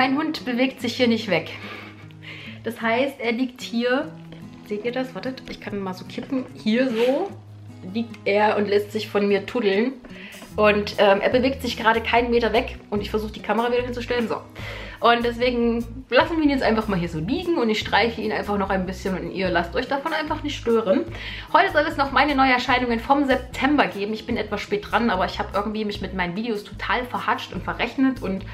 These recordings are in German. mein Hund bewegt sich hier nicht weg. Das heißt, er liegt hier, seht ihr das? Wartet, ich kann mal so kippen. Hier so liegt er und lässt sich von mir tuddeln. Und er bewegt sich gerade keinen Meter weg und ich versuche die Kamera wieder hinzustellen. So. Und deswegen lassen wir ihn jetzt einfach mal hier so liegen und ich streiche ihn einfach noch ein bisschen und ihr lasst euch davon einfach nicht stören. Heute soll es noch meine Neuerscheinungen vom September geben. Ich bin etwas spät dran, aber ich habe irgendwie mich mit meinen Videos total verhatscht und verrechnet und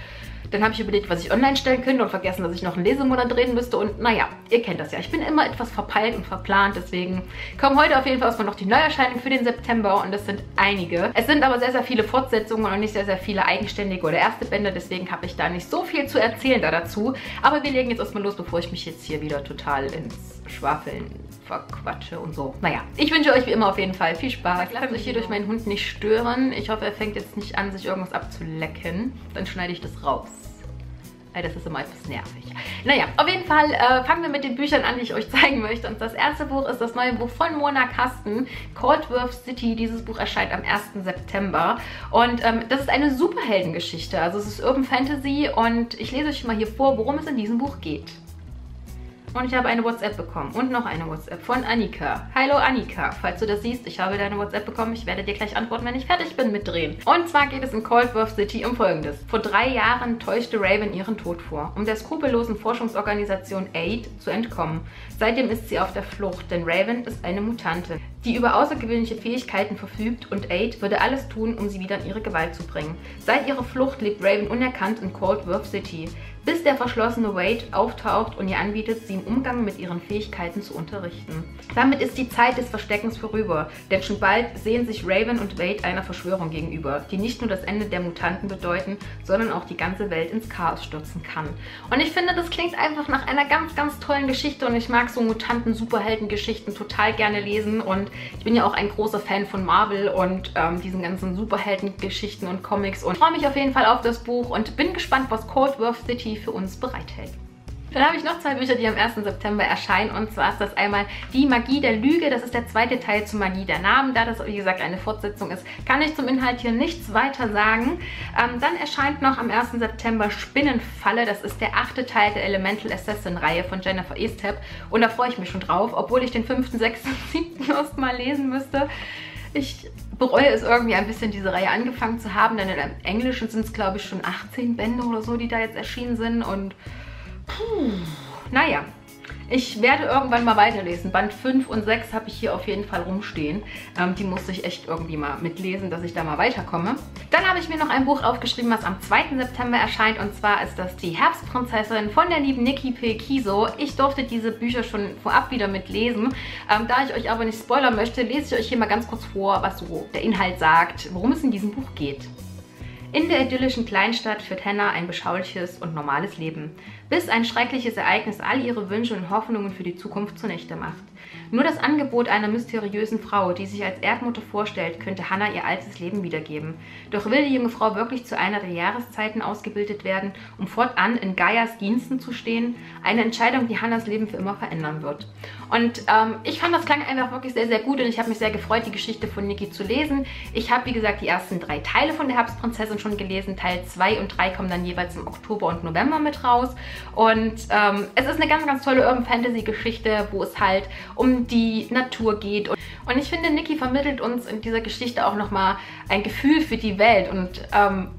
dann habe ich überlegt, was ich online stellen könnte und vergessen, dass ich noch einen Lesemonat drehen müsste und naja, ihr kennt das ja. Ich bin immer etwas verpeilt und verplant, deswegen kommen heute auf jeden Fall erstmal noch die Neuerscheinungen für den September und das sind einige. Es sind aber sehr, sehr viele Fortsetzungen und nicht sehr, sehr viele eigenständige oder erste Bände, deswegen habe ich da nicht so viel zu erzählen dazu. Aber wir legen jetzt erstmal los, bevor ich mich jetzt hier wieder total ins Schwafeln verquatsche und so. Naja, ich wünsche euch wie immer auf jeden Fall viel Spaß. Lasst euch hier durch meinen Hund nicht stören. Ich hoffe, er fängt jetzt nicht an, sich irgendwas abzulecken. Dann schneide ich das raus. Das ist immer etwas nervig. Naja, auf jeden Fall fangen wir mit den Büchern an, die ich euch zeigen möchte. Und das erste Buch ist das neue Buch von Mona Kasten, Coldworth City. Dieses Buch erscheint am 1. September. Und das ist eine Superheldengeschichte. Also es ist Urban Fantasy und ich lese euch mal hier vor, worum es in diesem Buch geht. Und ich habe eine WhatsApp bekommen und noch eine WhatsApp von Annika. Hallo Annika, falls du das siehst, ich habe deine WhatsApp bekommen. Ich werde dir gleich antworten, wenn ich fertig bin mit Drehen. Und zwar geht es in Coldworth City um Folgendes. Vor 3 Jahren täuschte Raven ihren Tod vor, um der skrupellosen Forschungsorganisation AID zu entkommen. Seitdem ist sie auf der Flucht, denn Raven ist eine Mutantin, die über außergewöhnliche Fähigkeiten verfügt und AID würde alles tun, um sie wieder in ihre Gewalt zu bringen. Seit ihrer Flucht lebt Raven unerkannt in Coldworth City, bis der verschlossene Wade auftaucht und ihr anbietet, sie im Umgang mit ihren Fähigkeiten zu unterrichten. Damit ist die Zeit des Versteckens vorüber, denn schon bald sehen sich Raven und Wade einer Verschwörung gegenüber, die nicht nur das Ende der Mutanten bedeuten, sondern auch die ganze Welt ins Chaos stürzen kann. Und ich finde, das klingt einfach nach einer ganz, ganz tollen Geschichte und ich mag so Mutanten-Superhelden-Geschichten total gerne lesen und ich bin ja auch ein großer Fan von Marvel und diesen ganzen Superhelden-Geschichten und Comics und freue mich auf jeden Fall auf das Buch und bin gespannt, was Coldworth City für uns bereithält. Dann habe ich noch 2 Bücher, die am 1. September erscheinen und zwar ist das einmal Die Magie der Lüge, das ist der zweite Teil zu Magie der Namen. Da das, wie gesagt, eine Fortsetzung ist, kann ich zum Inhalt hier nichts weiter sagen. Dann erscheint noch am 1. September Spinnenfalle, das ist der 8. Teil der Elemental Assassin Reihe von Jennifer Estep und da freue ich mich schon drauf, obwohl ich den 5., 6., 7. erstmal lesen müsste. Ich bereue es irgendwie ein bisschen, diese Reihe angefangen zu haben, denn im Englischen sind es, glaube ich, schon 18 Bände oder so, die da jetzt erschienen sind und puh, naja. Ich werde irgendwann mal weiterlesen. Band 5 und 6 habe ich hier auf jeden Fall rumstehen. Die musste ich echt irgendwie mal mitlesen, dass ich da mal weiterkomme. Dann habe ich mir noch ein Buch aufgeschrieben, was am 2. September erscheint. Und zwar ist das die Herbstprinzessin von der lieben Nicky P. Kiso. Ich durfte diese Bücher schon vorab wieder mitlesen. Da ich euch aber nicht spoilern möchte, lese ich euch hier mal ganz kurz vor, was so der Inhalt sagt, worum es in diesem Buch geht. In der idyllischen Kleinstadt führt Hannah ein beschauliches und normales Leben, bis ein schreckliches Ereignis all ihre Wünsche und Hoffnungen für die Zukunft zunichte macht. Nur das Angebot einer mysteriösen Frau, die sich als Erdmutter vorstellt, könnte Hannah ihr altes Leben wiedergeben. Doch will die junge Frau wirklich zu einer der Jahreszeiten ausgebildet werden, um fortan in Gaias Diensten zu stehen? Eine Entscheidung, die Hannahs Leben für immer verändern wird. Und ich fand, das klang einfach wirklich sehr, sehr gut und ich habe mich sehr gefreut, die Geschichte von Nicky zu lesen. Ich habe, wie gesagt, die ersten 3 Teile von der Herbstprinzessin schon gelesen. Teil 2 und 3 kommen dann jeweils im Oktober und November mit raus. Und es ist eine ganz, ganz tolle Urban Fantasy Geschichte, wo es halt um die Natur geht. Und ich finde, Nicky vermittelt uns in dieser Geschichte auch nochmal ein Gefühl für die Welt. Und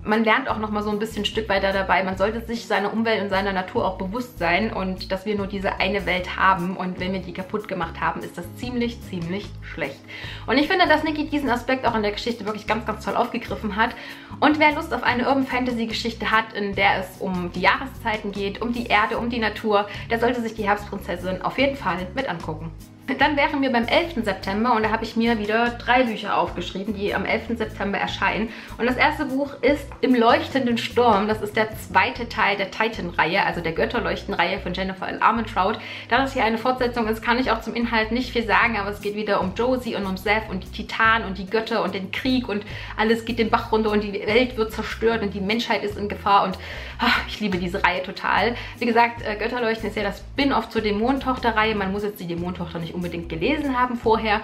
man lernt auch nochmal so ein bisschen ein Stück weiter dabei. Man sollte sich seiner Umwelt und seiner Natur auch bewusst sein und dass wir nur diese eine Welt haben. Und wenn wir die kaputt gemacht haben, ist das ziemlich, ziemlich schlecht. Und ich finde, dass Nicky diesen Aspekt auch in der Geschichte wirklich ganz, ganz toll aufgegriffen hat. Und wer Lust auf eine Urban Fantasy Geschichte hat, in der es um die Jahreszeiten geht, um die Erde, um die Natur, der sollte sich die Herbstprinzessin auf jeden Fall mit angucken. Dann wären wir beim 11. September und da habe ich mir wieder 3 Bücher aufgeschrieben, die am 11. September erscheinen. Und das erste Buch ist Im leuchtenden Sturm. Das ist der 2. Teil der Titan-Reihe, also der Götterleuchten-Reihe von Jennifer L. Armentrout. Da das hier eine Fortsetzung ist, kann ich auch zum Inhalt nicht viel sagen, aber es geht wieder um Josie und um Seth und die Titanen und die Götter und den Krieg und alles geht den Bach runter und die Welt wird zerstört und die Menschheit ist in Gefahr und ach, ich liebe diese Reihe total. Wie gesagt, Götterleuchten ist ja das Spin-off zur Dämonentochter-Reihe. Man muss jetzt die Dämonentochter nicht unbedingt gelesen haben vorher.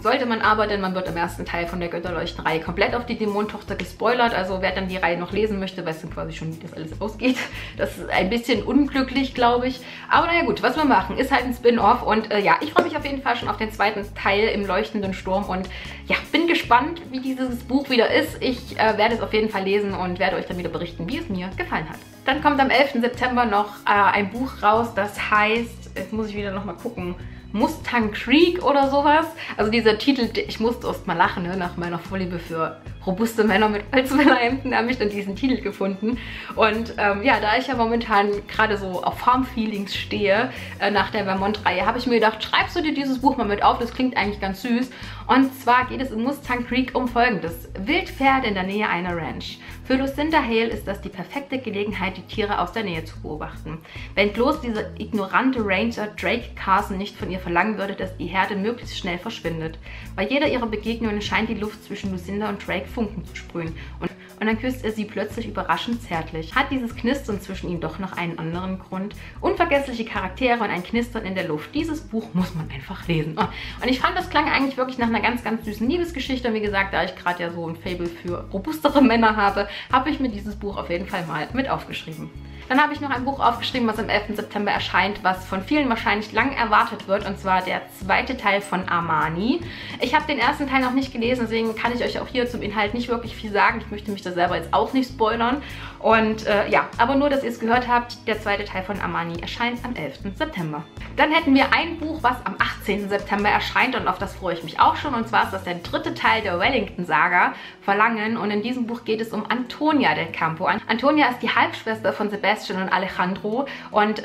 Sollte man aber, denn man wird im ersten Teil von der Götterleuchten-Reihe komplett auf die Dämonentochter gespoilert. Also wer dann die Reihe noch lesen möchte, weiß dann quasi schon, wie das alles ausgeht. Das ist ein bisschen unglücklich, glaube ich. Aber naja gut, was wir machen, ist halt ein Spin-Off. Und ja, ich freue mich auf jeden Fall schon auf den zweiten Teil im leuchtenden Sturm. Und ja, bin gespannt, wie dieses Buch wieder ist. Ich werde es auf jeden Fall lesen und werde euch dann wieder berichten, wie es mir gefallen hat. Dann kommt am 11. September noch ein Buch raus, das heißt, jetzt muss ich wieder nochmal gucken, Mustang Creek oder sowas. Also dieser Titel, ich musste erst mal lachen, ne, nach meiner Vorliebe für robuste Männer mit Holzfällerhemden habe ich dann diesen Titel gefunden. Und ja, da ich ja momentan gerade so auf Farm-Feelings stehe, nach der Vermont-Reihe, habe ich mir gedacht, schreibst du dir dieses Buch mal mit auf, das klingt eigentlich ganz süß. Und zwar geht es in Mustang Creek um Folgendes. Wildpferde in der Nähe einer Ranch. Für Lucinda Hale ist das die perfekte Gelegenheit, die Tiere aus der Nähe zu beobachten. Wenn bloß dieser ignorante Ranger Drake Carson nicht von ihr verlangen würde, dass die Herde möglichst schnell verschwindet. Bei jeder ihrer Begegnungen scheint die Luft zwischen Lucinda und Drake Funken zu sprühen. Und dann küsst er sie plötzlich überraschend zärtlich. Hat dieses Knistern zwischen ihnen doch noch einen anderen Grund? Unvergessliche Charaktere und ein Knistern in der Luft. Dieses Buch muss man einfach lesen. Und ich fand, das klang eigentlich wirklich nach einer ganz, ganz süßen Liebesgeschichte. Und wie gesagt, da ich gerade ja so ein Faible für robustere Männer habe, habe ich mir dieses Buch auf jeden Fall mal mit aufgeschrieben. Dann habe ich noch ein Buch aufgeschrieben, was am 11. September erscheint, was von vielen wahrscheinlich lang erwartet wird, und zwar der zweite Teil von AMANI. Ich habe den ersten Teil noch nicht gelesen, deswegen kann ich euch auch hier zum Inhalt nicht wirklich viel sagen. Ich möchte mich da selber jetzt auch nicht spoilern. Und ja, aber nur, dass ihr es gehört habt, der zweite Teil von AMANI erscheint am 11. September. Dann hätten wir ein Buch, was am 18. September erscheint, und auf das freue ich mich auch schon. Und zwar ist das der dritte Teil der Wellington-Saga, Verlangen. Und in diesem Buch geht es um Antonia del Campo. Antonia ist die Halbschwester von Sebastian und Alejandro, und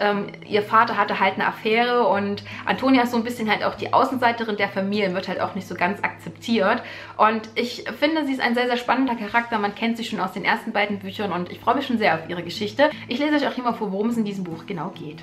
ihr Vater hatte halt eine Affäre, und Antonia ist so ein bisschen halt auch die Außenseiterin der Familie, wird halt auch nicht so ganz akzeptiert, und ich finde, sie ist ein sehr, sehr spannender Charakter, man kennt sie schon aus den ersten beiden Büchern, und ich freue mich schon sehr auf ihre Geschichte. Ich lese euch auch immer vor, worum es in diesem Buch genau geht.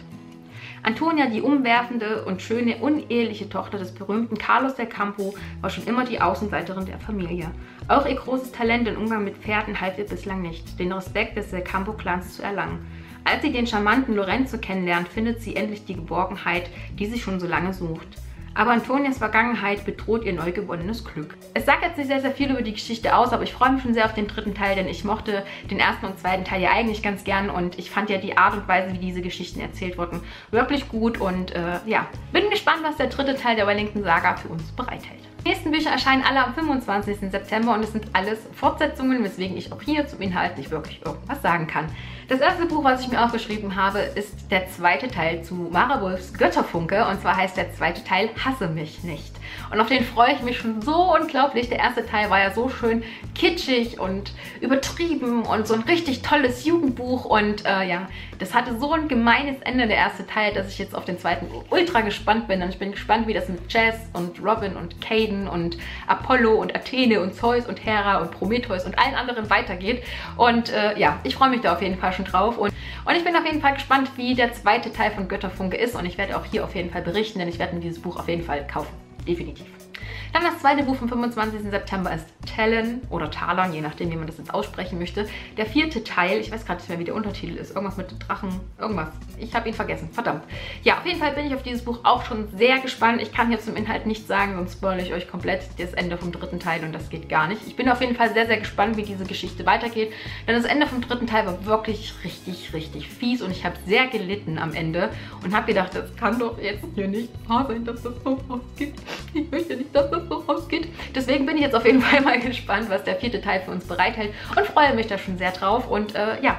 Antonia, die umwerfende und schöne, uneheliche Tochter des berühmten Carlos del Campo, war schon immer die Außenseiterin der Familie. Auch ihr großes Talent im Umgang mit Pferden half ihr bislang nicht, den Respekt des del Campo-Clans zu erlangen. Als sie den charmanten Lorenzo kennenlernt, findet sie endlich die Geborgenheit, die sie schon so lange sucht. Aber Antonias Vergangenheit bedroht ihr neu gewonnenes Glück. Es sagt jetzt nicht sehr, sehr viel über die Geschichte aus, aber ich freue mich schon sehr auf den dritten Teil, denn ich mochte den ersten und zweiten Teil ja eigentlich ganz gern, und ich fand ja die Art und Weise, wie diese Geschichten erzählt wurden, wirklich gut, und ja, bin gespannt, was der dritte Teil der Wellington-Saga für uns bereithält. Die nächsten Bücher erscheinen alle am 25. September, und es sind alles Fortsetzungen, weswegen ich auch hier zum Inhalt nicht wirklich irgendwas sagen kann. Das erste Buch, was ich mir aufgeschrieben habe, ist der zweite Teil zu Marah Woolfs Götterfunke, und zwar heißt der zweite Teil Hasse mich nicht. Und auf den freue ich mich schon so unglaublich. Der erste Teil war ja so schön kitschig und übertrieben und so ein richtig tolles Jugendbuch, und ja, das hatte so ein gemeines Ende, der erste Teil, dass ich jetzt auf den zweiten ultra gespannt bin, und ich bin gespannt, wie das mit Jazz und Robin und Caden und Apollo und Athene und Zeus und Hera und Prometheus und allen anderen weitergeht, und ja, ich freue mich da auf jeden Fall schon drauf, und ich bin auf jeden Fall gespannt, wie der zweite Teil von Götterfunke ist, und ich werde auch hier auf jeden Fall berichten, denn ich werde mir dieses Buch auf jeden Fall kaufen. Definitiv. Dann das zweite Buch vom 25. September ist Talon oder Talon, je nachdem, wie man das jetzt aussprechen möchte. Der vierte Teil, ich weiß gerade nicht mehr, wie der Untertitel ist. Irgendwas mit Drachen, irgendwas. Ich habe ihn vergessen, verdammt. Ja, auf jeden Fall bin ich auf dieses Buch auch schon sehr gespannt. Ich kann jetzt zum Inhalt nichts sagen, sonst spoilere ich euch komplett das Ende vom dritten Teil, und das geht gar nicht. Ich bin auf jeden Fall sehr, sehr gespannt, wie diese Geschichte weitergeht, denn das Ende vom dritten Teil war wirklich richtig, richtig fies, und ich habe sehr gelitten am Ende und habe gedacht, das kann doch jetzt hier nicht wahr sein, dass das so ausgibt. Ich möchte nicht, dass das so rausgeht. Deswegen bin ich jetzt auf jeden Fall mal gespannt, was der vierte Teil für uns bereithält, und freue mich da schon sehr drauf, und ja,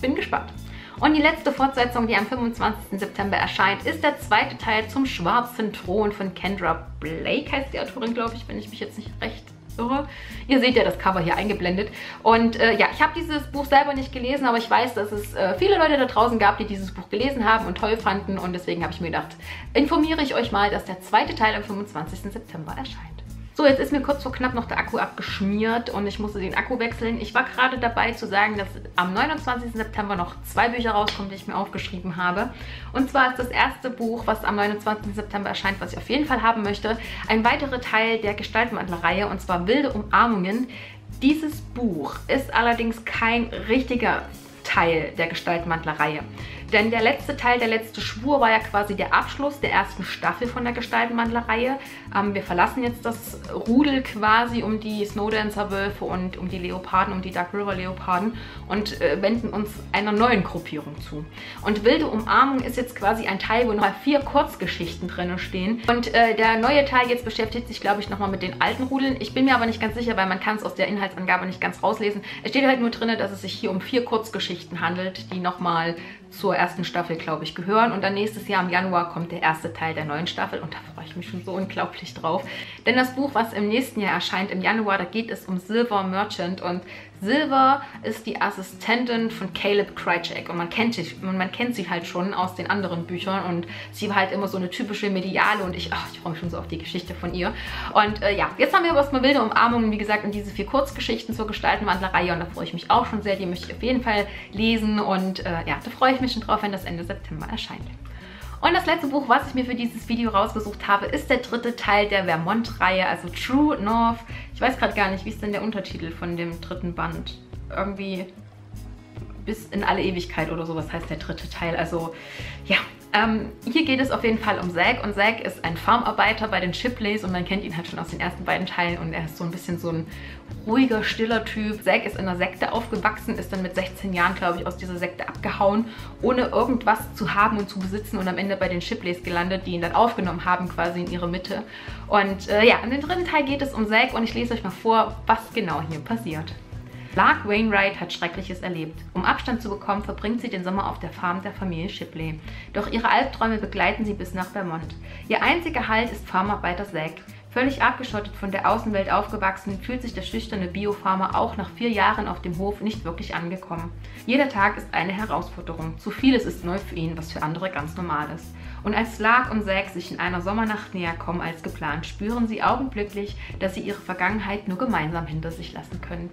bin gespannt. Und die letzte Fortsetzung, die am 25. September erscheint, ist der zweite Teil zum Schwarzen Thron von Kendare Blake, heißt die Autorin, glaube ich, wenn ich mich jetzt nicht recht irre. Ihr seht ja das Cover hier eingeblendet. Und ja, ich habe dieses Buch selber nicht gelesen, aber ich weiß, dass es viele Leute da draußen gab, die dieses Buch gelesen haben und toll fanden. Und deswegen habe ich mir gedacht, informiere ich euch mal, dass der zweite Teil am 25. September erscheint. So, jetzt ist mir kurz vor knapp noch der Akku abgeschmiert und ich musste den Akku wechseln. Ich war gerade dabei zu sagen, dass am 29. September noch zwei Bücher rauskommen, die ich mir aufgeschrieben habe. Und zwar ist das erste Buch, was am 29. September erscheint, was ich auf jeden Fall haben möchte, ein weiterer Teil der Gestaltwandlerreihe, und zwar Wilde Umarmungen. Dieses Buch ist allerdings kein richtiger Teil der Gestaltwandlerreihe. Denn der letzte Teil, der letzte Schwur, war ja quasi der Abschluss der ersten Staffel von der Gestaltwandlerreihe. Wir verlassen jetzt das Rudel quasi um die Snowdancer-Wölfe und um die Leoparden, um die Dark River-Leoparden und wenden uns einer neuen Gruppierung zu. Und Wilde Umarmung ist jetzt quasi ein Teil, wo nochmal 4 Kurzgeschichten drin stehen. Und der neue Teil jetzt beschäftigt sich, glaube ich, nochmal mit den alten Rudeln. Ich bin mir aber nicht ganz sicher, weil man kann es aus der Inhaltsangabe nicht ganz rauslesen. Es steht halt nur drin, dass es sich hier um 4 Kurzgeschichten handelt, die nochmal zur ersten Staffel, glaube ich, gehören. Und dann nächstes Jahr im Januar kommt der erste Teil der neuen Staffel und da freue ich mich schon so unglaublich drauf. Denn das Buch, was im nächsten Jahr erscheint, im Januar, da geht es um Silver Merchant und Silver ist die Assistentin von Caleb Krycek und man kennt sie halt schon aus den anderen Büchern und sie war halt immer so eine typische Mediale und ich freue mich schon so auf die Geschichte von ihr. Und ja, jetzt haben wir aber erstmal Wilde Umarmungen, wie gesagt, und diese 4 Kurzgeschichten zur Gestaltwandlerreihe und da freue ich mich auch schon sehr, die möchte ich auf jeden Fall lesen und ja, da freue ich mich schon drauf, wenn das Ende September erscheint. Und das letzte Buch, was ich mir für dieses Video rausgesucht habe, ist der 3. Teil der Vermont-Reihe, also True North. Ich weiß gerade gar nicht, wie ist denn der Untertitel von dem 3. Band? Irgendwie bis in alle Ewigkeit oder sowas heißt der 3. Teil. Also ja, hier geht es auf jeden Fall um Zack und Zack ist ein Farmarbeiter bei den Shipleys und man kennt ihn halt schon aus den ersten beiden Teilen und er ist so ein bisschen so ein ruhiger, stiller Typ. Zack ist in einer Sekte aufgewachsen, ist dann mit 16 Jahren, glaube ich, aus dieser Sekte abgehauen, ohne irgendwas zu haben und zu besitzen und am Ende bei den Shipleys gelandet, die ihn dann aufgenommen haben, quasi in ihre Mitte. Und ja, in dem 3. Teil geht es um Zack und ich lese euch mal vor, was genau hier passiert. Clark Wainwright hat Schreckliches erlebt. Um Abstand zu bekommen, verbringt sie den Sommer auf der Farm der Familie Shipley. Doch ihre Albträume begleiten sie bis nach Vermont. Ihr einziger Halt ist Farmarbeiter Zack. Völlig abgeschottet von der Außenwelt aufgewachsen, fühlt sich der schüchterne Biofarmer auch nach 4 Jahren auf dem Hof nicht wirklich angekommen. Jeder Tag ist eine Herausforderung. Zu vieles ist neu für ihn, was für andere ganz normal ist. Und als Lark und Zack sich in einer Sommernacht näher kommen als geplant, spüren sie augenblicklich, dass sie ihre Vergangenheit nur gemeinsam hinter sich lassen können.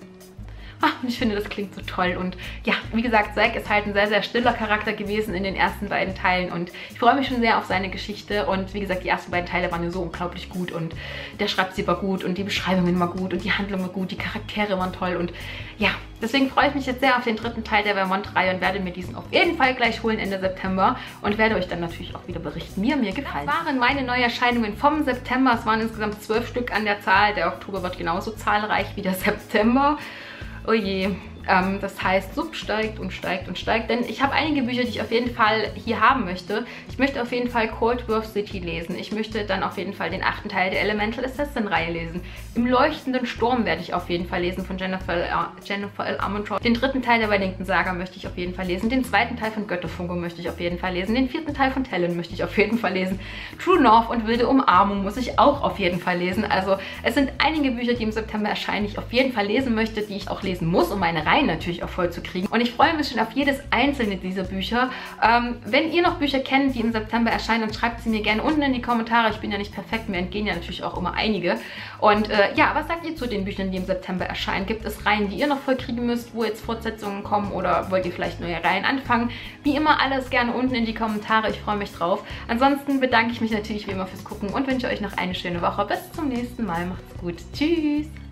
Und ich finde, das klingt so toll und ja, wie gesagt, Zack ist halt ein sehr, sehr stiller Charakter gewesen in den ersten beiden Teilen und ich freue mich schon sehr auf seine Geschichte und wie gesagt, die ersten beiden Teile waren ja so unglaublich gut und der Schreibstil war gut und die Beschreibungen waren gut und die Handlung war gut, die Charaktere waren toll und ja, deswegen freue ich mich jetzt sehr auf den 3. Teil der Vermont-Reihe und werde mir diesen auf jeden Fall gleich holen Ende September und werde euch dann natürlich auch wieder berichten, wie er mir gefallen. Das waren meine Neuerscheinungen vom September, es waren insgesamt 12 Stück an der Zahl, der Oktober wird genauso zahlreich wie der September. Oh je, das heißt, Sub steigt und steigt und steigt, denn ich habe einige Bücher, die ich auf jeden Fall hier haben möchte. Ich möchte auf jeden Fall Coldworth City lesen. Ich möchte dann auf jeden Fall den 8. Teil der Elemental Assassin Reihe lesen. Im leuchtenden Sturm werde ich auf jeden Fall lesen von Jennifer L. Armentrout. Den 3. Teil der Wellington-Saga möchte ich auf jeden Fall lesen. Den 2. Teil von Götterfunke möchte ich auf jeden Fall lesen. Den 4. Teil von Talon möchte ich auf jeden Fall lesen. True North und Wilde Umarmung muss ich auch auf jeden Fall lesen. Also es sind einige Bücher, die im September erscheinen, die ich auf jeden Fall lesen möchte, die ich auch lesen muss, um meine Reihe natürlich auch voll zu kriegen. Und ich freue mich schon auf jedes einzelne dieser Bücher. Wenn ihr noch Bücher kennt, die im September erscheinen, dann schreibt sie mir gerne unten in die Kommentare. Ich bin ja nicht perfekt, mir entgehen ja natürlich auch immer einige. Und ja, was sagt ihr zu den Büchern, die im September erscheinen? Gibt es Reihen, die ihr noch voll kriegen müsst, wo jetzt Fortsetzungen kommen oder wollt ihr vielleicht neue Reihen anfangen? Wie immer alles gerne unten in die Kommentare. Ich freue mich drauf. Ansonsten bedanke ich mich natürlich wie immer fürs Gucken und wünsche euch noch eine schöne Woche. Bis zum nächsten Mal. Macht's gut. Tschüss!